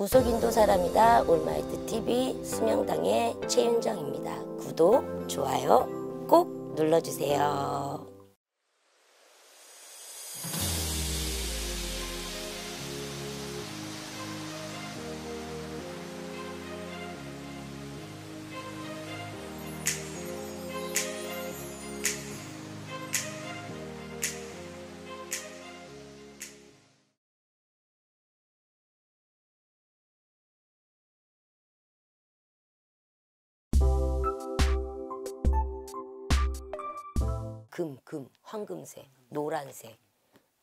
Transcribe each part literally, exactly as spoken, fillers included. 무속인도 사람이다 올마이티티비 수명당의 최윤정입니다. 구독, 좋아요 꼭 눌러주세요. 금, 금, 황금색, 노란색,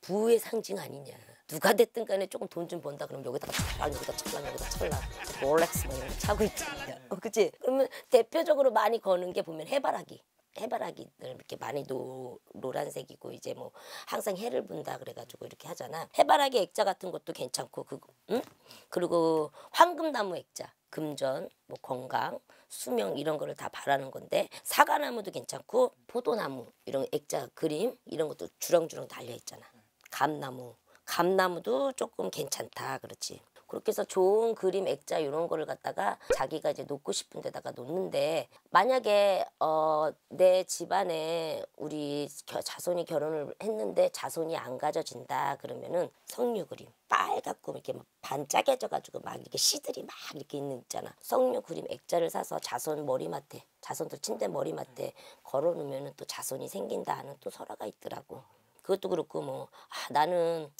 부의 상징 아니냐. 누가 됐든 간에 조금 돈 좀 번다 그러면 여기다가 찰랑, 여기다 찰랑, 여기다 찰랑, 롤렉스 막 이런 거 차고 있잖아요. 어, 그치? 그러면 대표적으로 많이 거는 게 보면 해바라기. 해바라기들 이렇게 많이 노, 노란색이고 이제 뭐 항상 해를 본다 그래가지고 이렇게 하잖아. 해바라기 액자 같은 것도 괜찮고 그거, 응? 그리고 황금나무 액자, 금전, 뭐 건강, 수명 이런 거를 다 바라는 건데 사과나무도 괜찮고 포도나무 이런 액자 그림 이런 것도 주렁주렁 달려 있잖아. 감나무, 감나무도 조금 괜찮다, 그렇지? 그렇게 해서 좋은 그림 액자 이런 거를 갖다가 자기가 이제 놓고 싶은 데다가 놓는데 만약에 어, 내 집안에 우리 겨, 자손이 결혼을 했는데 자손이 안 가져진다 그러면은 석류 그림 빨갛고 이렇게 막 반짝여져가지고 막 이렇게 씨들이 막 이렇게 있는 있잖아. 석류 그림 액자를 사서 자손 머리맡에, 자손들 침대 머리맡에 걸어놓으면은 또 자손이 생긴다 하는 또 설화가 있더라고. 그것도 그렇고 뭐 아, 나는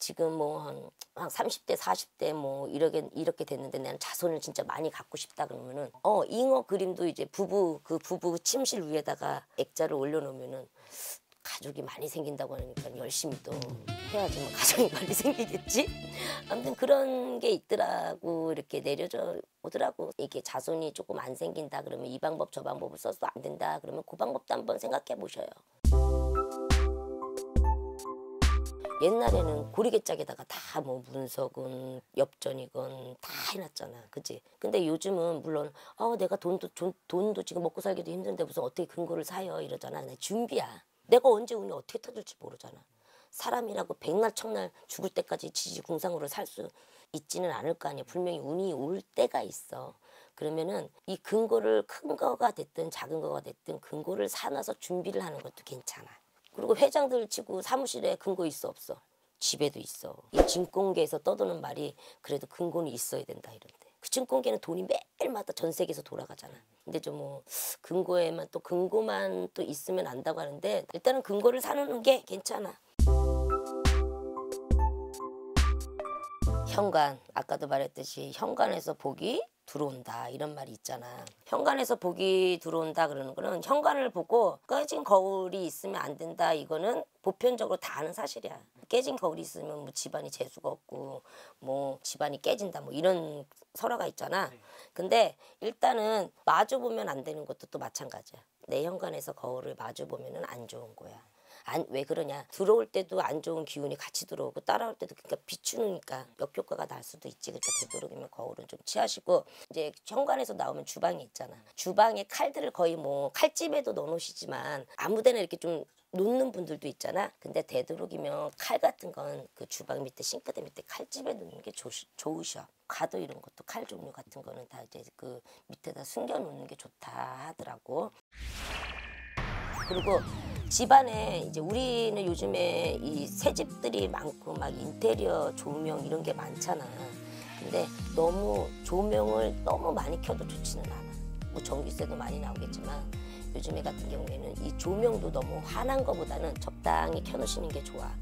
지금 뭐 한 한 삼십 대 사십 대 뭐 이렇게 이렇게 됐는데 나는 자손을 진짜 많이 갖고 싶다 그러면은 어 잉어 그림도 이제 부부 그 부부 침실 위에다가 액자를 올려놓으면은 가족이 많이 생긴다고 하니까 열심히 또 해야지 뭐 가족이 많이 생기겠지. 아무튼 그런 게 있더라고. 이렇게 내려져 오더라고. 이게 자손이 조금 안 생긴다 그러면 이 방법 저 방법을 써서 안 된다 그러면 그 방법도 한번 생각해 보셔요. 옛날에는 고리개짝에다가 다 뭐 문서건 엽전이건 다 해놨잖아, 그치? 근데 요즘은 물론 어, 내가 돈도 돈, 돈도 지금 먹고 살기도 힘든데 무슨 어떻게 금고를 사요 이러잖아. 근데 준비야. 내가 언제 운이 어떻게 터질지 모르잖아. 사람이라고 백날 천날 죽을 때까지 지지공상으로 살 수 있지는 않을 거 아니야. 분명히 운이 올 때가 있어. 그러면은 이 금고를 큰 거가 됐든 작은 거가 됐든 금고를 사놔서 준비를 하는 것도 괜찮아. 그리고 회장들 치고 사무실에 금고 있어 없어? 집에도 있어. 이 증권계에서 떠도는 말이 그래도 금고는 있어야 된다 이런데. 그 증권계는 돈이 매일마다 전 세계에서 돌아가잖아. 근데 좀 뭐 금고에만 또 금고만 또 있으면 안다고 하는데 일단은 금고를 사놓는 게 괜찮아. 현관, 아까도 말했듯이 현관에서 복이 들어온다 이런 말이 있잖아. 현관에서 복이 들어온다 그러는 거는 현관을 보고 깨진 거울이 있으면 안 된다 이거는 보편적으로 다 아는 사실이야. 깨진 거울이 있으면 뭐 집안이 재수가 없고 뭐 집안이 깨진다 뭐 이런 설화가 있잖아. 근데 일단은 마주보면 안 되는 것도 또 마찬가지야. 내 현관에서 거울을 마주보면 안 좋은 거야. 안, 왜 그러냐, 들어올 때도 안 좋은 기운이 같이 들어오고 따라올 때도 그러니까 비추니까 역효과가 날 수도 있지. 그러니까 되도록이면 거울은 좀 취하시고 이제 현관에서 나오면 주방이 있잖아. 주방에 칼들을 거의 뭐 칼집에도 넣어놓으시지만 아무데나 이렇게 좀 놓는 분들도 있잖아. 근데 되도록이면 칼 같은 건 그 주방 밑에 싱크대 밑에 칼집에 놓는 게 조시, 좋으셔. 과도 이런 것도 칼 종류 같은 거는 다 이제 그 밑에다 숨겨 놓는 게 좋다 하더라고. 그리고 집안에 이제 우리는 요즘에 이 새집들이 많고 막 인테리어 조명 이런 게 많잖아. 근데 너무 조명을 너무 많이 켜도 좋지는 않아. 뭐 전기세도 많이 나오겠지만 요즘에 같은 경우에는 이 조명도 너무 환한 거보다는 적당히 켜놓으시는 게 좋아.